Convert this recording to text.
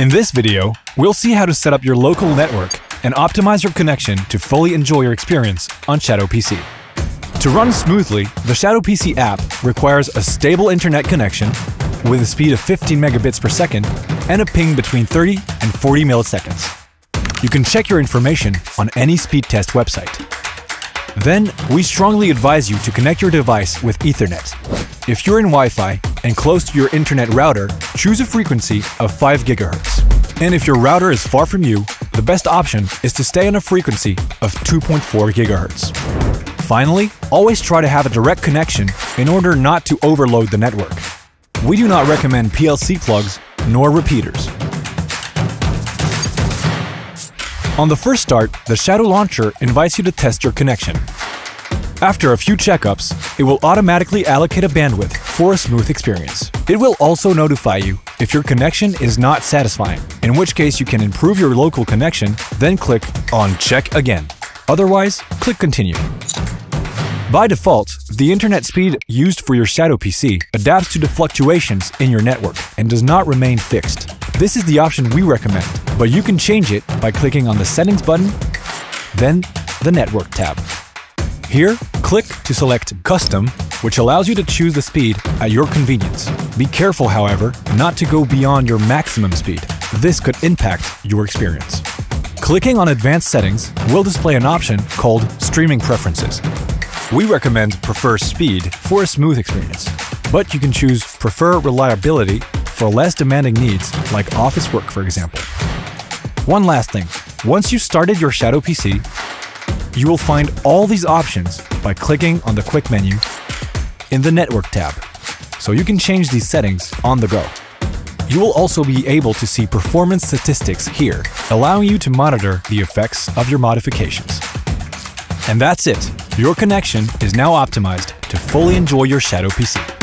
In this video, we'll see how to set up your local network and optimize your connection to fully enjoy your experience on Shadow PC. To run smoothly, the Shadow PC app requires a stable internet connection with a speed of 15 megabits per second and a ping between 30 and 40 milliseconds. You can check your information on any speed test website. Then, we strongly advise you to connect your device with Ethernet. If you're in Wi-Fi and close to your internet router, choose a frequency of 5 GHz. And if your router is far from you, the best option is to stay on a frequency of 2.4 GHz. Finally, always try to have a direct connection in order not to overload the network. We do not recommend PLC plugs nor repeaters. On the first start, the Shadow Launcher invites you to test your connection. After a few checkups, it will automatically allocate a bandwidth for a smooth experience. It will also notify you if your connection is not satisfying, in which case you can improve your local connection, then click on Check Again. Otherwise, click Continue. By default, the internet speed used for your Shadow PC adapts to the fluctuations in your network and does not remain fixed. This is the option we recommend, but you can change it by clicking on the Settings button, then the Network tab. Here, click to select Custom, which allows you to choose the speed at your convenience. Be careful, however, not to go beyond your maximum speed. This could impact your experience. Clicking on Advanced Settings will display an option called Streaming Preferences. We recommend Prefer Speed for a smooth experience, but you can choose Prefer Reliability for less demanding needs, like office work, for example. One last thing, once you've started your Shadow PC, you will find all these options by clicking on the Quick menu in the Network tab, so you can change these settings on the go. You will also be able to see performance statistics here, allowing you to monitor the effects of your modifications. And that's it! Your connection is now optimized to fully enjoy your Shadow PC.